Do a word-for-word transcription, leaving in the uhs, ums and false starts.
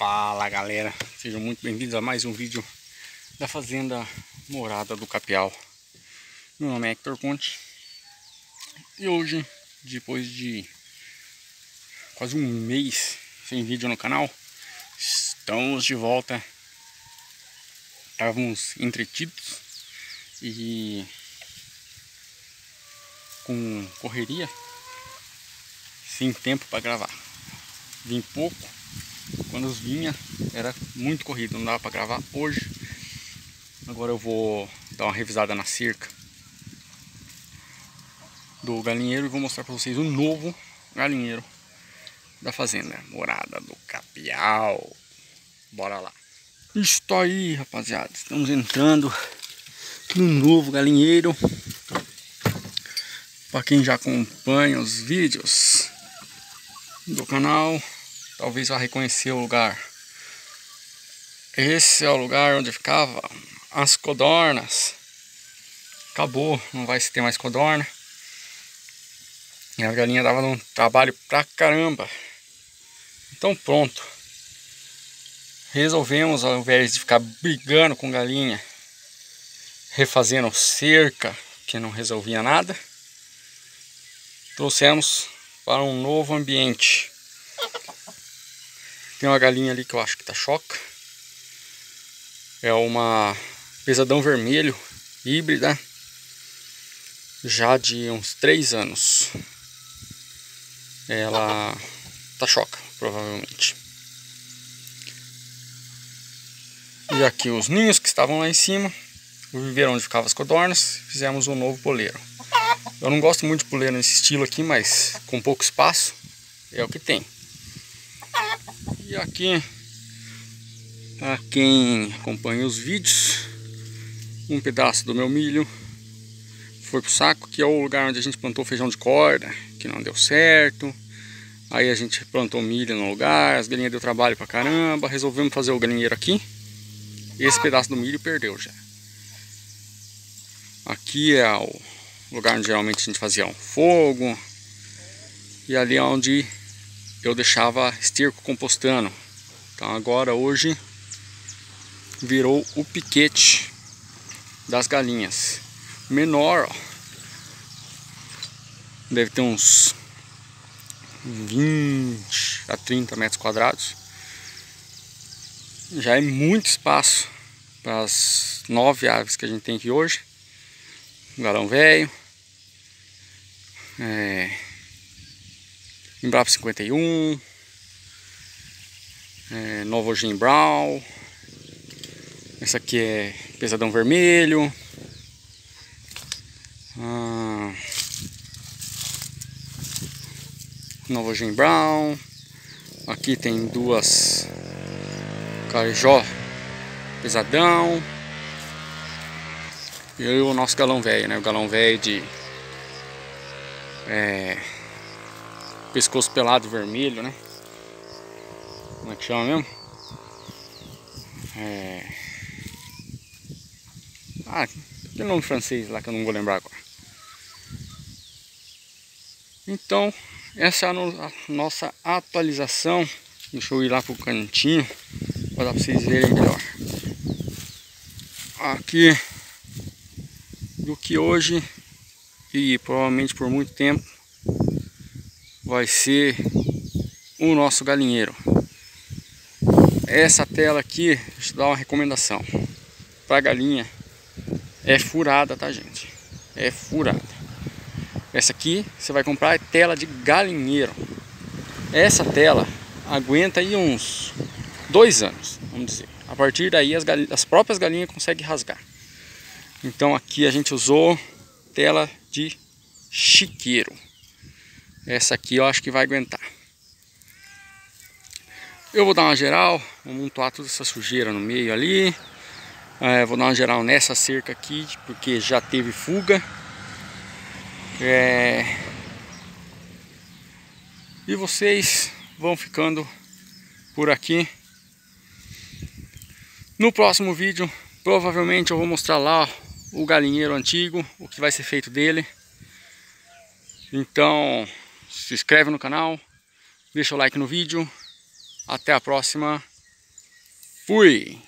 Fala galera, sejam muito bem-vindos a mais um vídeo da fazenda Morada do Capiau. Meu nome é Hector Conti e hoje, depois de quase um mês sem vídeo no canal, estamos de volta. Estávamos entretidos e com correria, sem tempo para gravar. Vim pouco, quando eu vinha era muito corrido, não dava para gravar hoje. Agora eu vou dar uma revisada na cerca do galinheiro e vou mostrar para vocês o novo galinheiro da fazenda Morada do Capiau. Bora lá. Está aí, rapaziada, estamos entrando no novo galinheiro. Para quem já acompanha os vídeos do canal, talvez vá reconhecer o lugar. Esse é o lugar onde ficava as codornas. Acabou, não vai se ter mais codorna. E a galinha dava um trabalho pra caramba. Então pronto, resolvemos, ao invés de ficar brigando com galinha, refazendo cerca, que não resolvia nada, trouxemos para um novo ambiente. Tem uma galinha ali que eu acho que tá choca. É uma Pesadão Vermelho híbrida, já de uns três anos. Ela tá choca, provavelmente. E aqui os ninhos que estavam lá em cima, o viveiro onde ficavam as codornas. Fizemos um novo poleiro. Eu não gosto muito de poleiro nesse estilo aqui, mas com pouco espaço é o que tem. E aqui, para quem acompanha os vídeos, um pedaço do meu milho foi pro saco, que é o lugar onde a gente plantou feijão de corda, que não deu certo. Aí a gente plantou milho no lugar, as galinhas deu trabalho pra caramba, resolvemos fazer o galinheiro aqui. Esse pedaço do milho perdeu já. Aqui é o lugar onde geralmente a gente fazia um fogo. E ali é onde eu deixava esterco compostando. Então agora hoje virou o piquete das galinhas. Menor, ó, deve ter uns vinte a trinta metros quadrados. Já é muito espaço para as nove aves que a gente tem aqui hoje. Galão velho, é, Embrapa cinquenta e um, é, Novogen Brown, essa aqui é Pesadão Vermelho, ah, Novogen Brown. Aqui tem duas Carijó Pesadão e o nosso galão velho, né? O galão velho de é, pescoço pelado vermelho, né? Como é que chama mesmo? É... Ah, tem nome francês lá que eu não vou lembrar agora. Então, essa é a, no a nossa atualização. Deixa eu ir lá pro cantinho para dar pra vocês verem melhor. Aqui do que hoje e provavelmente por muito tempo vai ser o nosso galinheiro. Essa tela aqui, deixa eu dar uma recomendação para galinha, é furada, tá gente? É furada. Essa aqui você vai comprar, é tela de galinheiro. Essa tela aguenta aí uns dois anos, vamos dizer. A partir daí as, galinhas, as próprias galinhas conseguem rasgar. Então aqui a gente usou tela de chiqueiro. Essa aqui eu acho que vai aguentar. Eu vou dar uma geral, vou montar toda essa sujeira no meio ali. É, vou dar uma geral nessa cerca aqui, porque já teve fuga. É... E vocês vão ficando por aqui. No próximo vídeo, provavelmente eu vou mostrar lá o galinheiro antigo, o que vai ser feito dele. Então se inscreve no canal, deixa o like no vídeo. Até a próxima. Fui!